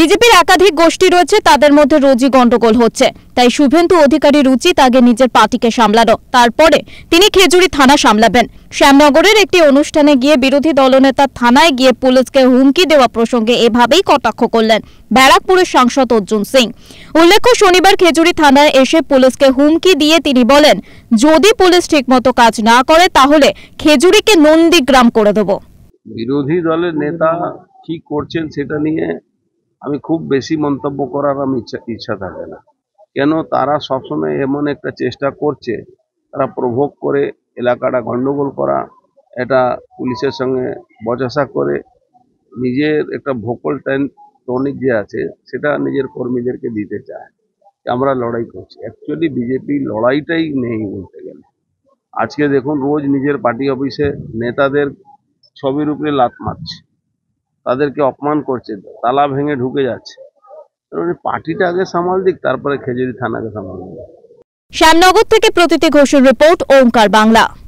বিজেপির একাধিক গোষ্ঠী রয়েছে, তাদের মধ্যে রোজই গন্ডগোল হচ্ছে। তাই শুভেন্দু অধিকারীর উচিত আগে নিজের পার্টিকে সামলানো, তারপরে তিনি খেজুরি থানা সামলাবেন। শ্যামনগরের একটি অনুষ্ঠানে গিয়ে বিরোধী দলনেতা থানায় গিয়ে পুলিশকে হুমকি দেওয়া প্রসঙ্গে এভাবেই কটাক্ষ করলেন ব্যারাকপুরের সাংসদ অর্জুন সিং। উল্লেখ্য, শনিবার খেজুরি থানায় এসে পুলিশকে হুমকি দিয়ে তিনি বলেন, যদি পুলিশ ঠিকমতো কাজ না করে তাহলে খেজুরিকে নন্দীগ্রাম করে দেব। বিরোধী দলের নেতা কি করছেন সেটা নিয়ে আমি খুব বেশি মন্তব্য করার আমি ইচ্ছা থাকে না। কেন তারা সবসময় এমন একটা চেষ্টা করছে, তারা প্রভোগ করে এলাকাটা গন্ডগোল করা, এটা পুলিশের সঙ্গে বচসা করে নিজের একটা ভোকাল টনিক যে আছে সেটা নিজের কর্মীদেরকে দিতে চায় যে আমরা লড়াই করছি। অ্যাকচুয়ালি বিজেপি লড়াইটাই নেই বলতে গেলে। আজকে দেখুন, রোজ নিজের পার্টি অফিসে নেতাদের ছবির উপরে লাত মারছে, তাদেরকে অপমান করছে, তালা ভেঙে ঢুকে যাচ্ছে। পার্টিটা আগে সামাল দিক, তারপরে খেজুরি থানাকে সামাল দিক। শ্যামনগর থেকে প্রতীতি ঘোষের রিপোর্ট, ওঙ্কার বাংলা।